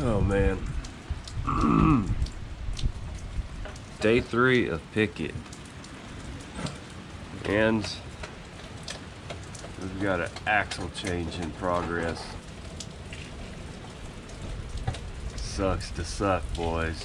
Oh man. Day 3 of Picket. And we've got an axle change in progress. Sucks to suck, boys.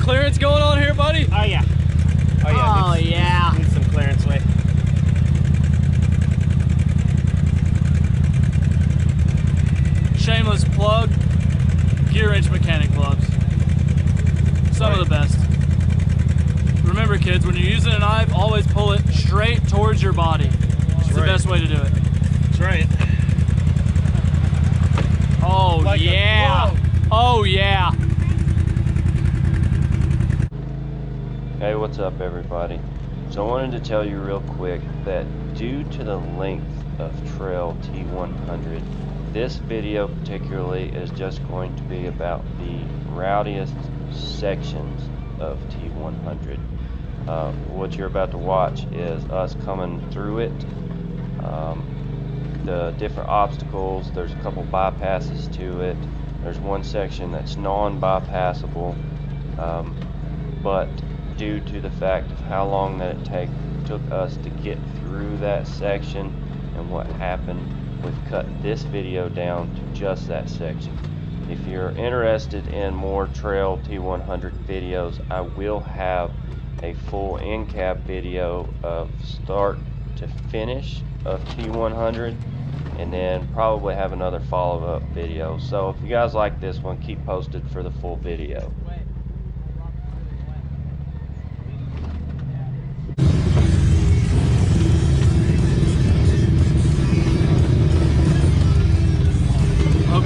Clearance going on here, buddy? Oh yeah. Oh yeah. Oh, yeah. Need some clearance way. Shameless plug. Gear wrench mechanic gloves. Some of the best. Remember, kids, when you're using a knife, always pull it straight towards your body. It's the best way to do it. That's right. Oh like yeah. Oh yeah. Hey, what's up everybody? So I wanted to tell you real quick that due to the length of Trail T100, this video particularly is just going to be about the rowdiest sections of T100. What you're about to watch is us coming through it, the different obstacles. There's a couple bypasses to it. There's one section that's non-bypassable, but due to the fact of how long that it took us to get through that section and what happened, we've cut this video down to just that section. If you're interested in more Trail T100 videos, I will have a full in-cab video of start to finish of T100, and then probably have another follow-up video. So if you guys like this one, keep posted for the full video.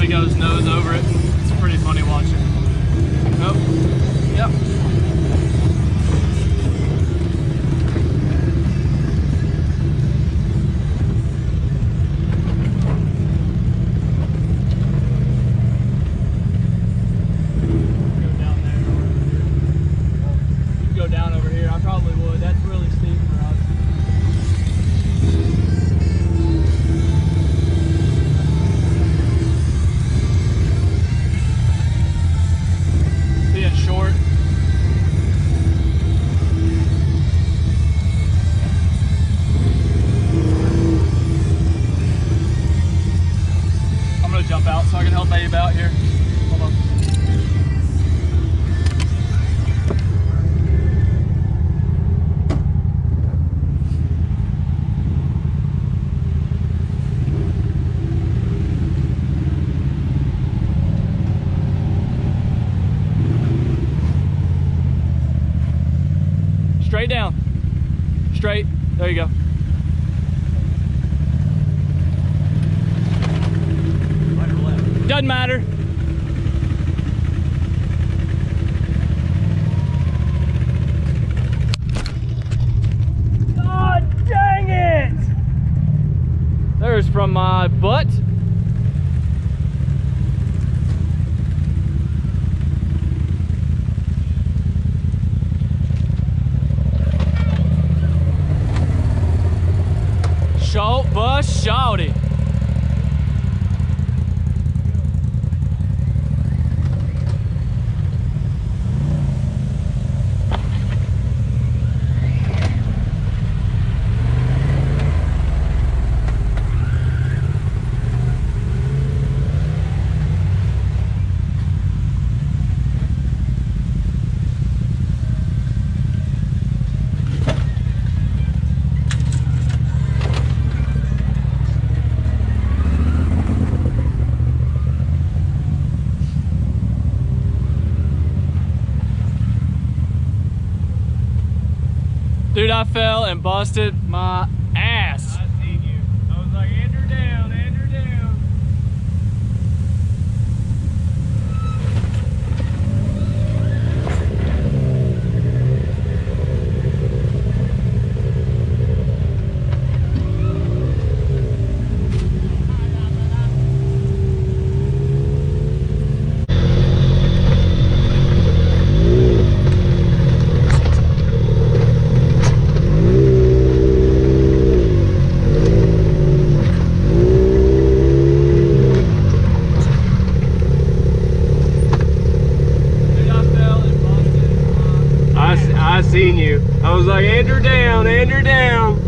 Goes nose over it. It's pretty funny watching. Nope. Yep. Go down over here. I probably would. That's really steep for us. Straight down. Straight. There you go. Right or left? Doesn't matter. Dude, I fell and busted my ass. I seen you. I was like, Andrew down, Andrew down. Seen you. I was like, Andrew down, Andrew down.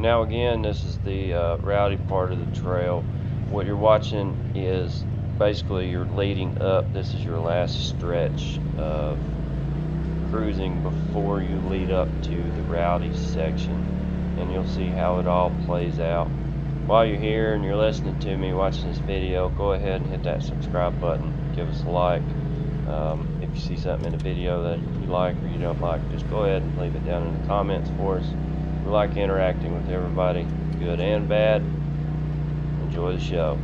Now again, this is the rowdy part of the trail. What you're watching is basically you're leading up. This is your last stretch of cruising before you lead up to the rowdy section, and you'll see how it all plays out. While you're here and you're listening to me, watching this video, go ahead and hit that subscribe button, give us a like. If you see something in the video that you like or you don't like, just go ahead and leave it down in the comments for us. We like interacting with everybody, good and bad. Enjoy the show.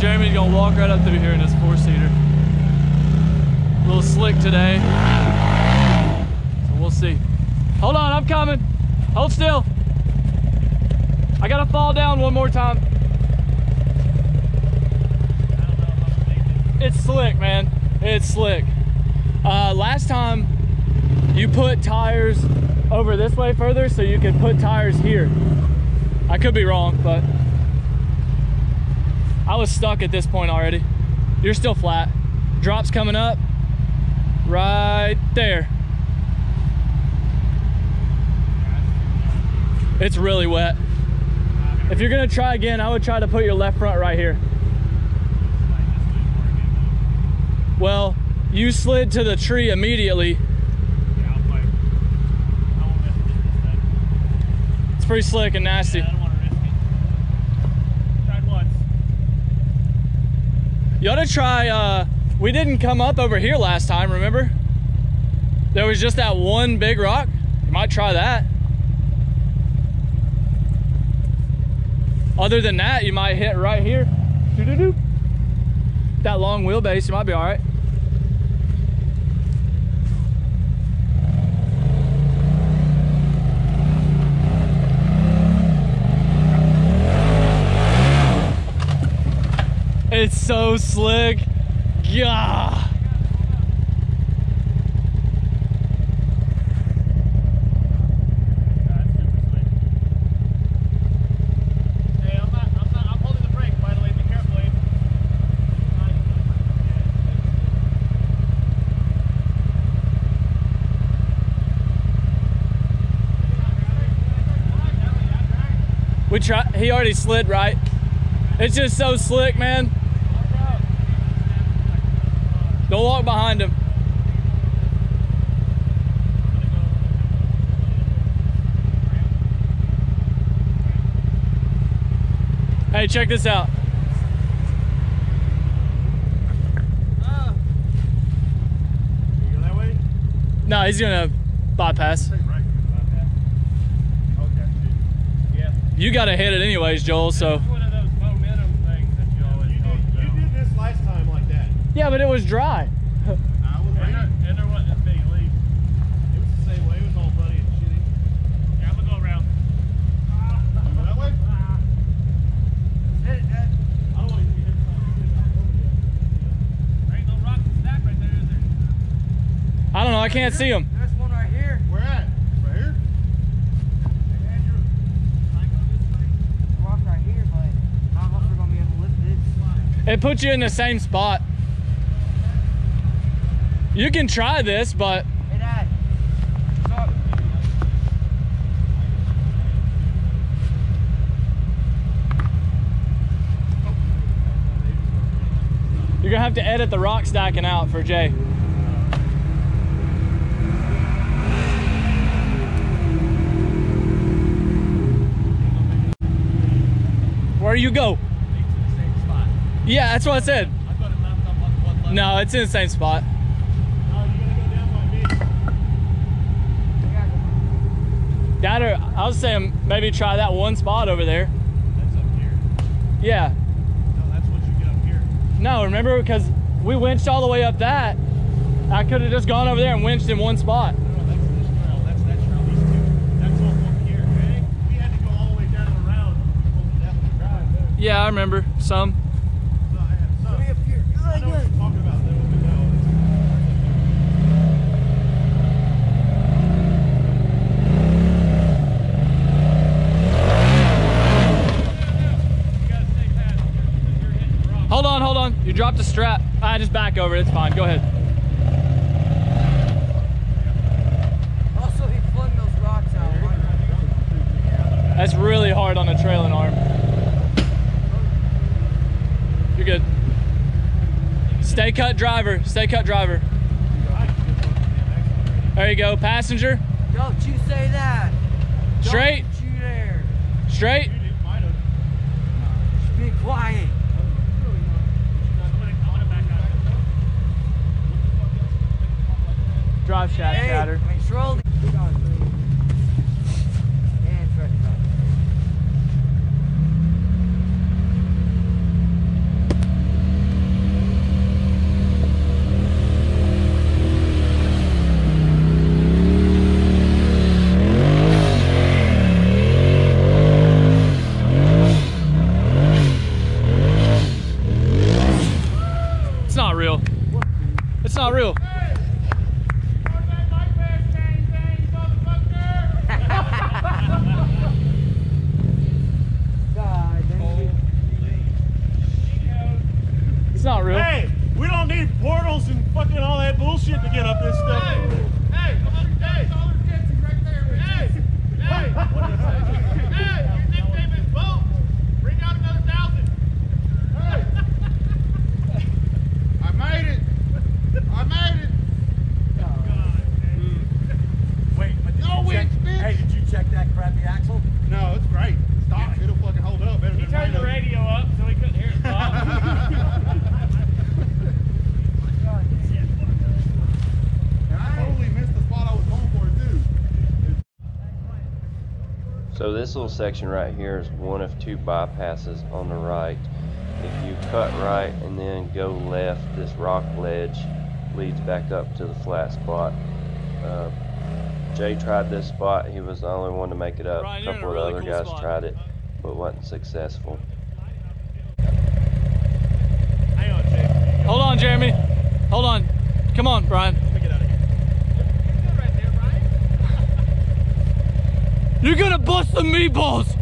Jeremy's gonna walk right up through here in this four-seater. A little slick today, so we'll see. Hold on, I'm coming. Hold still. I gotta fall down one more time. It's slick, man. It's slick. Last time you put tires over this way further, so you can put tires here. I could be wrong, but I was stuck at this point already. You're still flat. Drop's coming up right there. It's really wet. If you're gonna try again, I would try to put your left front right here. Well, you slid to the tree immediately. It's pretty slick and nasty. You ought to try, we didn't come up over here last time, remember? There was just that one big rock. You might try that. Other than that, you might hit right here. Doo-doo-doo. That long wheelbase, you might be all right. It's so slick. Yeah. We tried, he already slid right. It's just so slick, man. Don't walk behind him. Hey, check this out. You go that way? No, he's gonna bypass. You gotta hit it anyways, Joel, so. One of those momentum things that you always talk about. You did this last time like that. Yeah, but it was dry. And there wasn't as many leaves. It was the same way, it was all muddy and shitty. Yeah, I'm gonna go around. You go that way? Hit it, Dad. I don't want you to hit something. There ain't no rocks and stack right there, is there? I don't know, I can't see them. There's one right here. Where at? Right here? It puts you in the same spot. You can try this, but. Hey, Dad. What's up? You're gonna have to edit the rock stacking out for Jay. Where you go? Yeah, that's what I said. I thought it left on one left. No, it's in the same spot. Oh, you gotta go down by me. Dad, or I was saying maybe try that one spot over there. That's up here. Yeah. No, that's what you get up here. No, remember, because we winched all the way up that. I could have just gone over there and winched in one spot. No, that's this trail. That's that trail. These two. That's all up here. Okay? We had to go all the way down and around. Yeah, I remember some. You dropped a strap. I just back over it. It's fine. Go ahead. Also, he flung those rocks out. That's really hard on a trailing arm. You're good. Stay cut driver. Stay cut driver. There you go. Passenger. Don't you say that. Straight. Don't you dare. Straight. Just be quiet. Drive shaft shatter. It's not real. It's not real. this little section right here is one of two bypasses on the right. If you cut right and then go left, this rock ledge leads back up to the flat spot. Jay tried this spot. He was the only one to make it up. A couple of other guys tried it, but wasn't successful. Hang on, Jay. Hold on, Jeremy. Hold on. Come on, Brian. Let me get out of here. You're good right there, Brian. You're gonna bust the meatballs.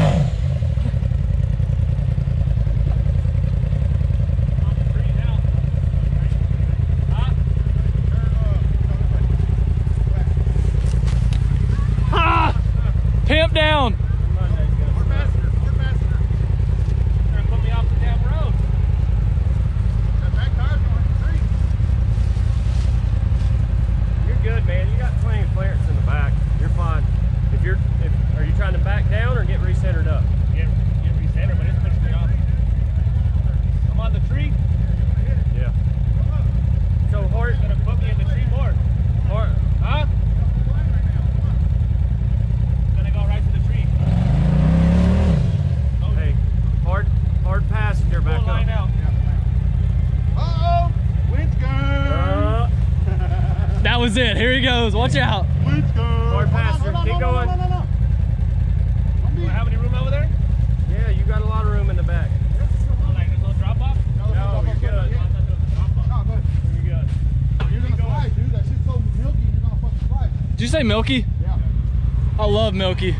Down. We're faster. We're faster. They're gonna put me off the damn road. That back tire's going to the tree. You're good, man. You got plenty of clearance in the back. You're fine. Are you trying to back down or get recentered up? Get recentered, but it's pissed me off. I'm on the tree. Yeah. So Hort's gonna put me in the tree more. Hort, huh? Was it. Here he goes. Watch out. Let's go. Hard passer. Keep going. Do you have any room over there? Yeah, you got a lot of room in the back. Like a little drop off? No, you're good. You're good. You're gonna fly, dude. That shit's so milky. You're gonna fucking fly. Did you say milky? Yeah. I love milky.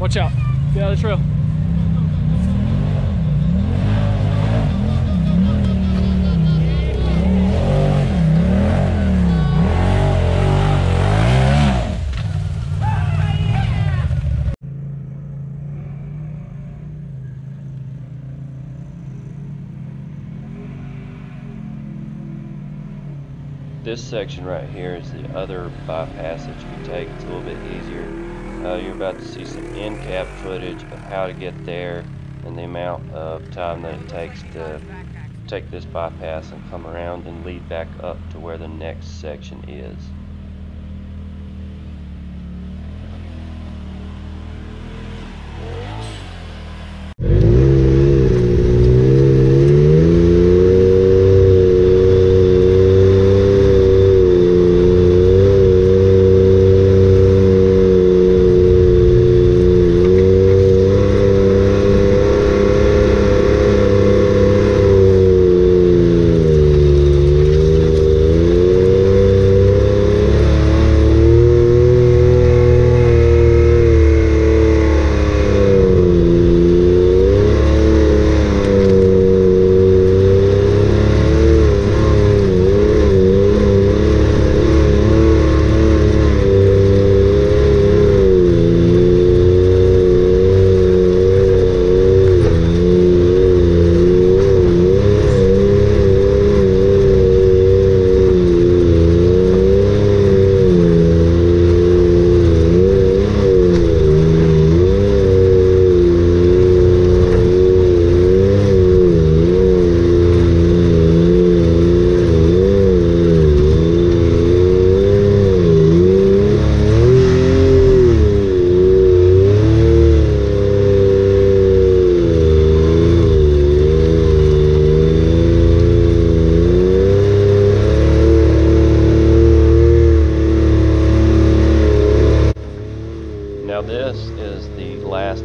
Watch out. Get out of the trail. This section right here is the other bypass that you can take. It's a little bit easier. You're about to see some in-cab footage of how to get there and the amount of time that it takes to take this bypass and come around and lead back up to where the next section is.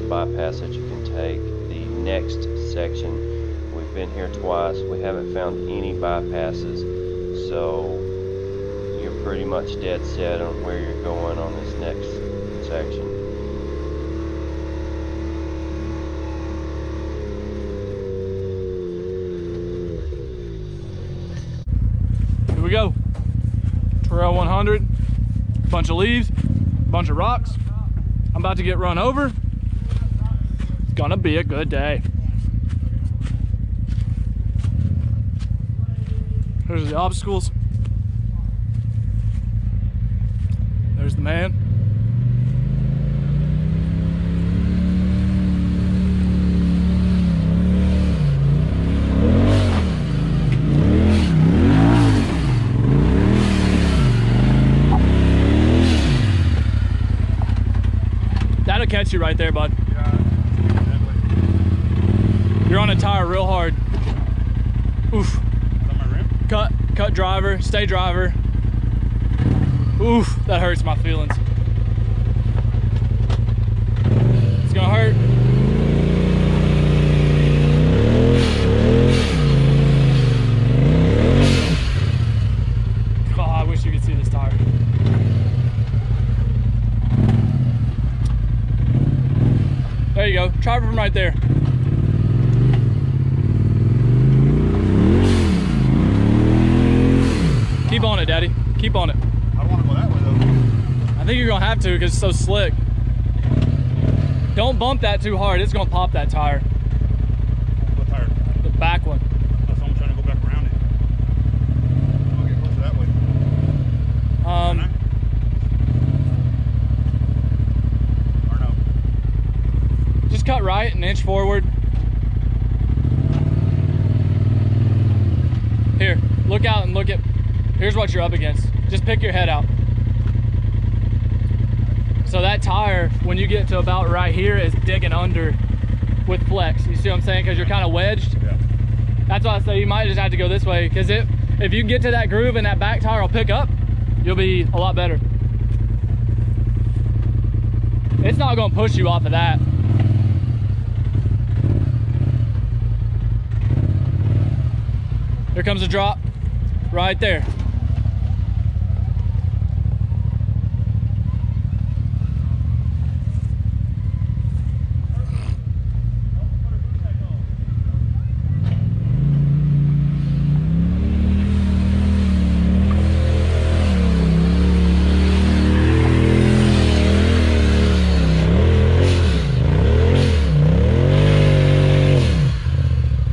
Bypass that you can take, the next section. We've been here twice, we haven't found any bypasses, so you're pretty much dead set on where you're going on this next section. we go. Trail 100, bunch of leaves, bunch of rocks. I'm about to get run over. It's gonna be a good day. There's the obstacles. There's the man. Catch you right there, bud. Yeah, definitely. You're on a tire real hard. Oof. On my rim? Cut driver, stay driver. Oof, that hurts my feelings. It's gonna hurt. Oh, I wish you could see this tire. There you go, try from right there. Wow. Keep on it, Daddy. Keep on it. I don't want to go that way, though. I think you're going to have to because it's so slick. Don't bump that too hard. It's going to pop that tire. What tire? The back one. That's why I'm trying to go back around it. I'm going to get closer that way. Cut right an inch forward. Here, look out and look at, here's what you're up against. Just pick your head out. So that tire, when you get to about right here, is digging under with flex. You see what I'm saying? Because you're kind of wedged. Yeah. That's why I say you might just have to go this way, because if you get to that groove and that back tire will pick up, you'll be a lot better. It's not going to push you off of that. Here comes a drop, right there.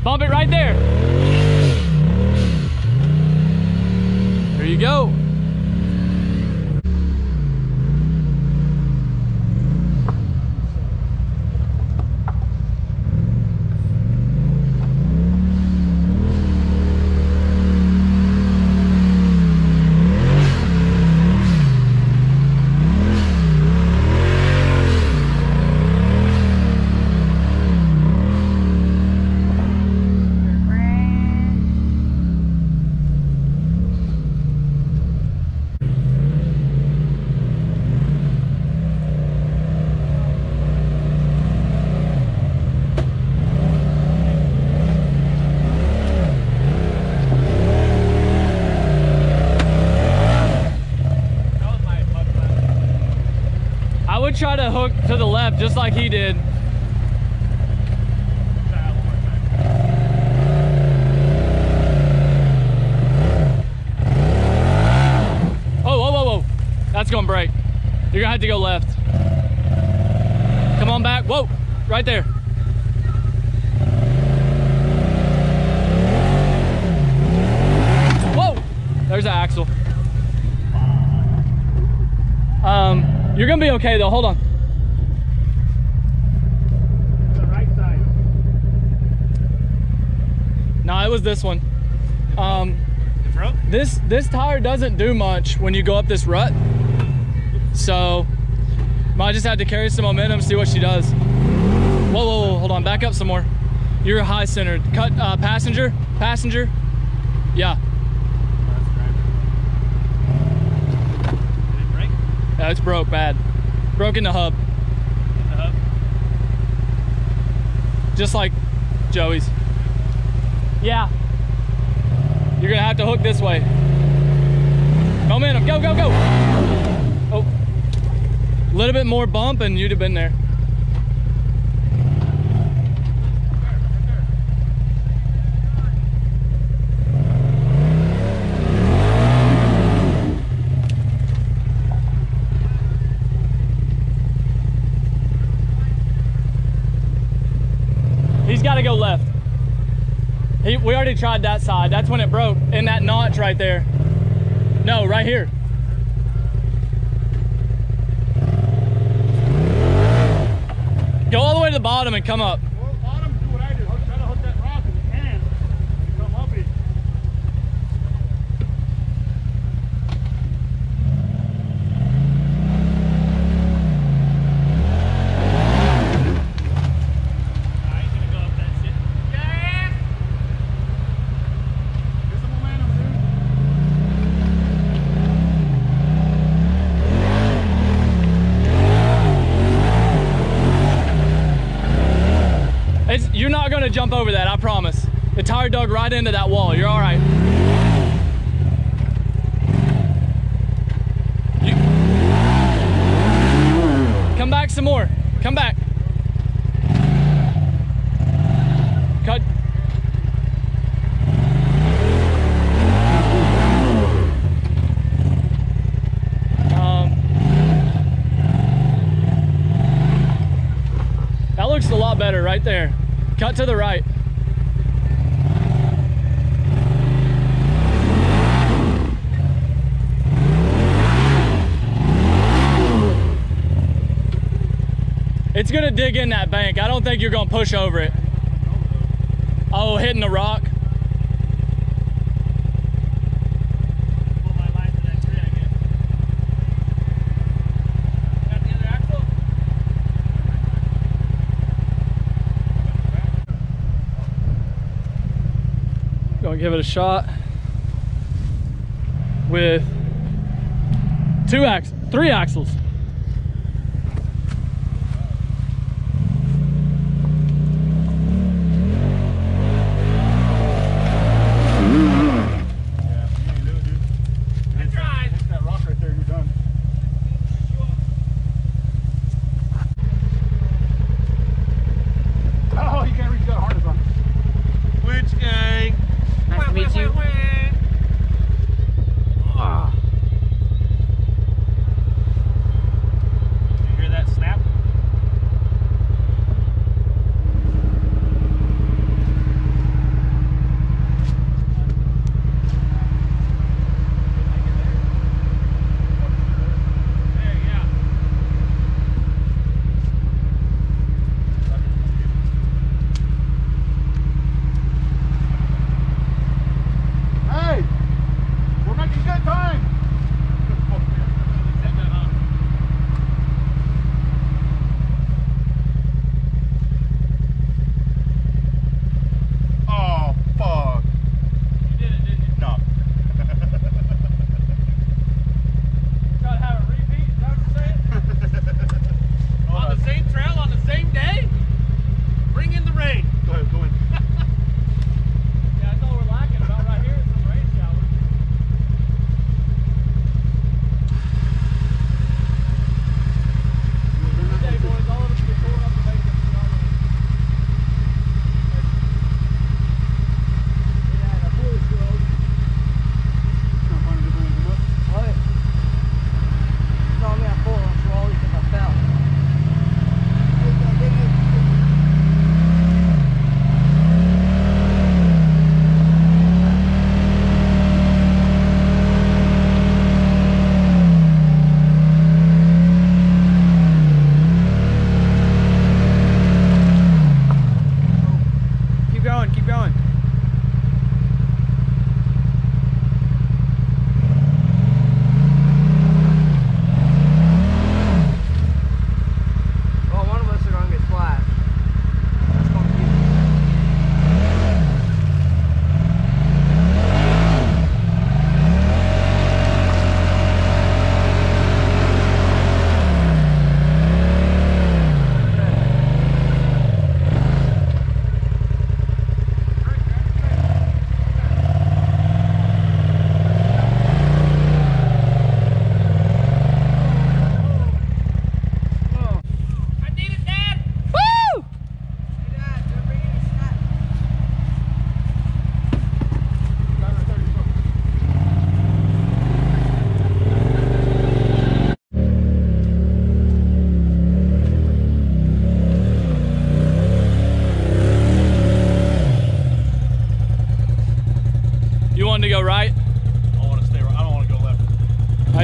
Bump it right there. Go. Try to hook to the left just like he did. Oh, whoa, whoa, whoa. That's gonna break. You're gonna have to go left. Come on back. Whoa, right there. Whoa, there's the axle. You're gonna be okay though, hold on. The right side. Nah, it was this one. The front? This tire doesn't do much when you go up this rut. So, might just have to carry some momentum, see what she does. Whoa, whoa, whoa, hold on, back up some more. You're high centered. Cut, passenger. Yeah. Yeah, it's broke bad. Broke in the hub. Just like Joey's. Yeah. You're gonna have to hook this way. Momentum, go, go, go. Oh. A little bit more bump and you'd have been there. We already tried that side. That's when it broke in that notch right there. No, right here. Go all the way to the bottom and come up. Well, bottom, do what I do. I'll try to hook that rock if you can. Come up it. You're not going to jump over that, I promise. The tire dug right into that wall. You're all right. Come back some more. Come back. Cut. That looks a lot better right there. Cut to the right. It's gonna dig in that bank. I don't think you're gonna push over it. Oh, hitting the rock. Give it a shot with three axles.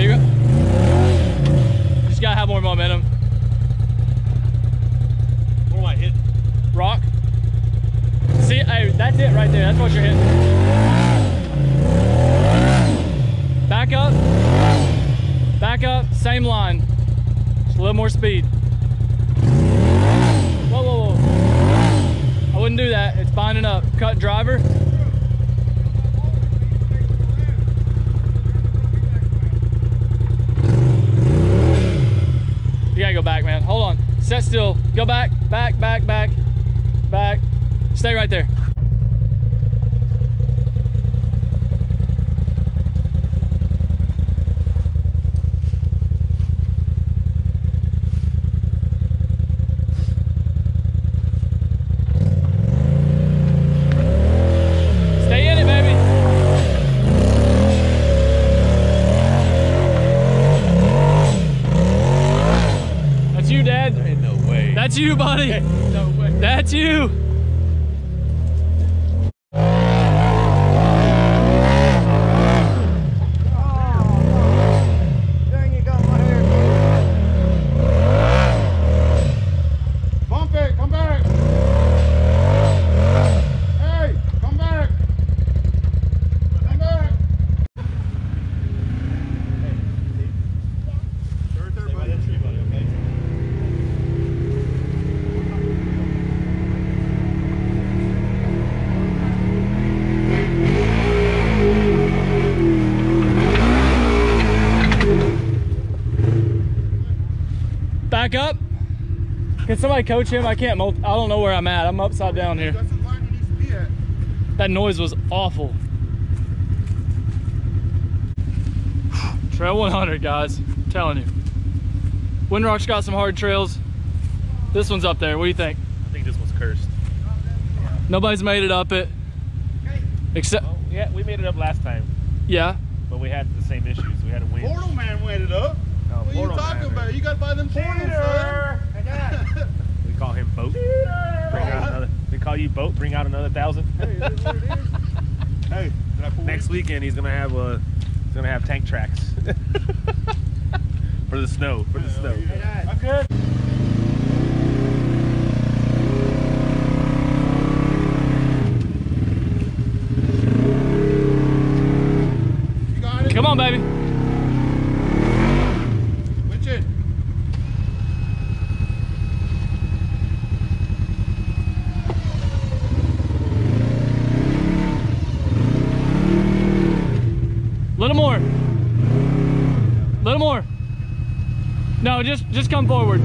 You just gotta have more momentum. What am I hitting? Rock. See, hey, that's it right there. That's what you're hitting. Back up. Back up. Same line. Just a little more speed. Whoa, whoa, whoa. I wouldn't do that. It's binding up. Cut driver. You gotta go back, man. Hold on. Set still. Go back. Back, back, back, back. Stay right there. Stay in it, baby. That's you, Dad. There ain't no way. That's you, buddy. There ain't no way. That's you. Back up. Can somebody coach him? I can't. I don't know where I'm at. I'm upside down here. That's the line he needs to be at. That noise was awful. Trail 100, guys. I'm telling you. Windrock's got some hard trails. This one's up there. What do you think? I think this one's cursed. Nobody's made it up it. Okay. Except. Well, yeah, we made it up last time. Yeah. But we had the same issues. We had a wind. Portal man made it up. What are you talking about? You got to buy them portals, man. We call him Boat. We call you Boat. Bring out another 1,000. Hey, that's what it is. Hey, next weekend he's gonna have tank tracks for the snow. For the snow. Yeah. Okay. You got it. Come on, baby. Little more. No, just come forward.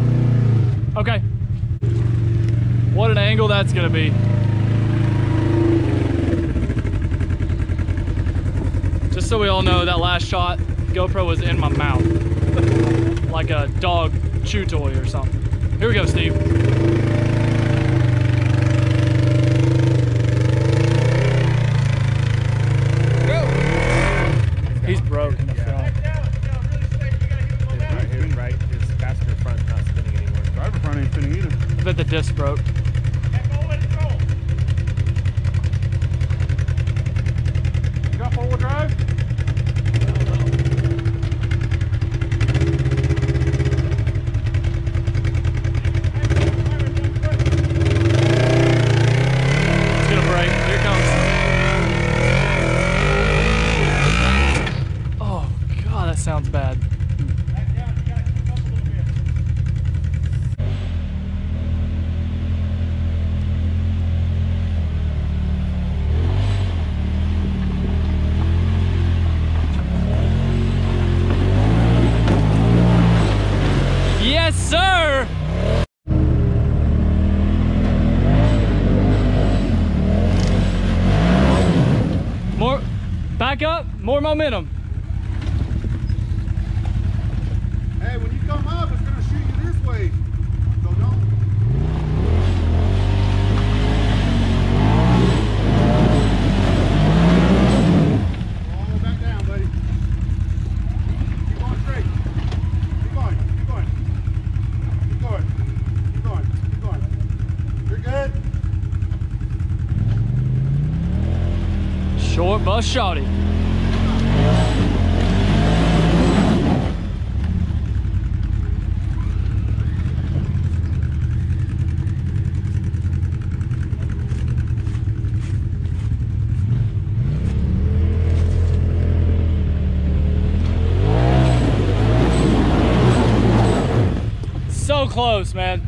Okay. What an angle that's gonna be. Just so we all know, that last shot, GoPro was in my mouth. Like a dog chew toy or something. Here we go, Steve. Go. He's broke. I bet the disc broke. You got four-wheel drive? It's gonna break. Here it comes. Oh God, that sounds bad. Back up, more momentum. Hey, when you come up, it's gonna shoot you this way. So don't. All back down, buddy. Keep going straight. Keep going, keep going. Keep going, keep going, keep going. You're good. Short bus shotty. close, man.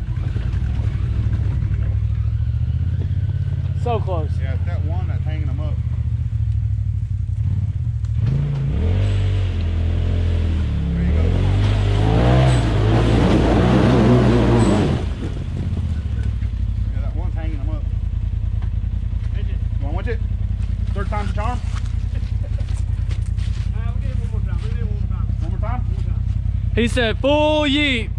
So close. Yeah, it's that one that's hanging them up. Third time's a charm. We'll do it one more time. We'll do it one more time. One more time? One more time. He said, full yeet.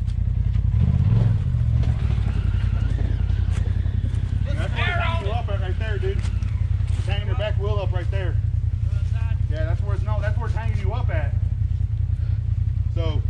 That's back wheel up right there, dude. It's hanging your back wheel up right there. Yeah, that's where it's no, that's where it's hanging you up at. So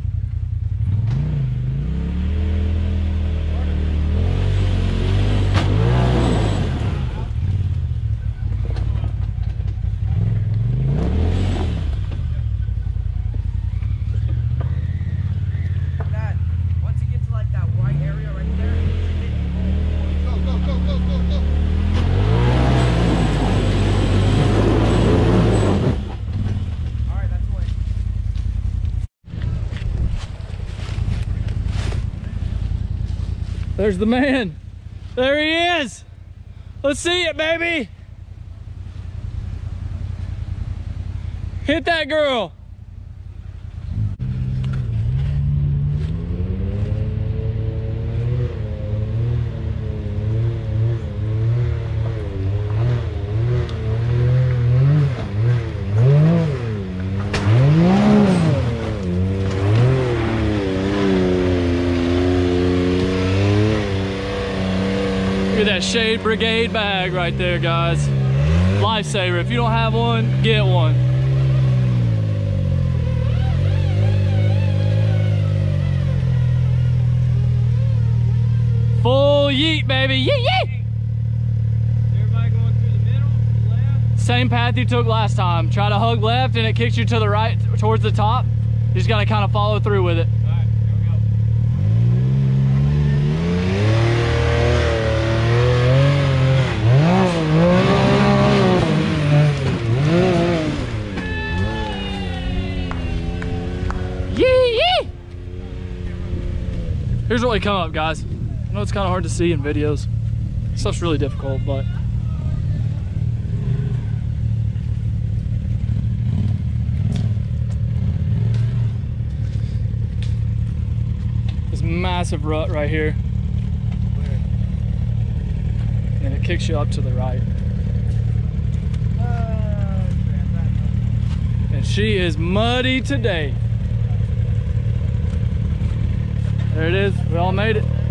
there's the man. There he is. Let's see it, baby. Hit that girl. That Shade Brigade bag right there, guys. Lifesaver. If you don't have one, get one. Full yeet, baby. Yeet, yeet. Everybody going through the middle, left? Same path you took last time. Try to hug left and it kicks you to the right towards the top. You just got to kind of follow through with it. Here's what we come up, guys. I know it's kind of hard to see in videos. Stuff's really difficult, but this massive rut right here. And it kicks you up to the right. And she is muddy today. There it is, we all made it.